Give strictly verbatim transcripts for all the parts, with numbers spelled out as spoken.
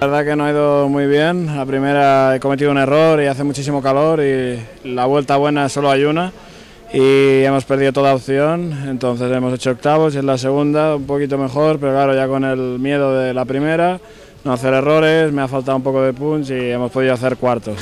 La verdad que no ha ido muy bien, la primera he cometido un error y hace muchísimo calor y la vuelta buena solo hay una y hemos perdido toda opción, entonces hemos hecho octavos y es la segunda, un poquito mejor, pero claro, ya con el miedo de la primera, no hacer errores, me ha faltado un poco de punch y hemos podido hacer cuartos.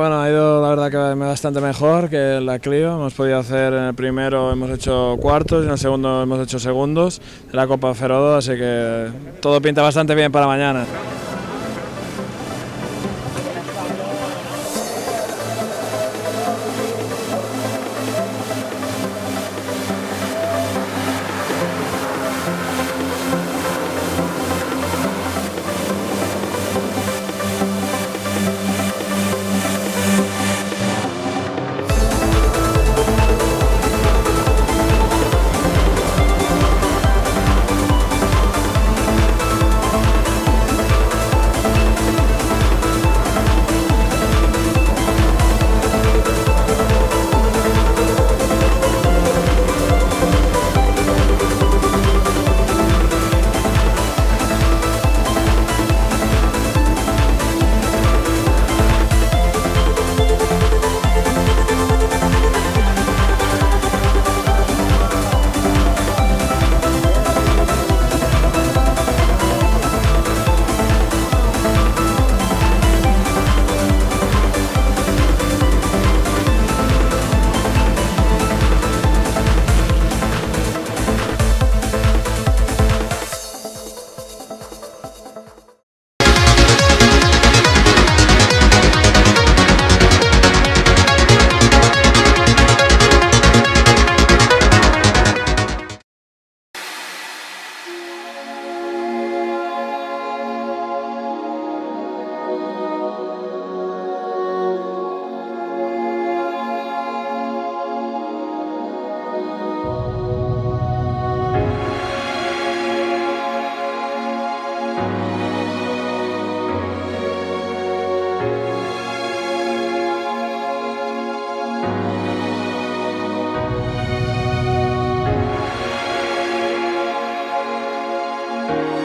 Bueno, ha ido la verdad que bastante mejor que la Clio. Hemos podido hacer en el primero, hemos hecho cuartos, y en el segundo hemos hecho segundos de la Copa Ferodo, así que todo pinta bastante bien para mañana. We'll be right back.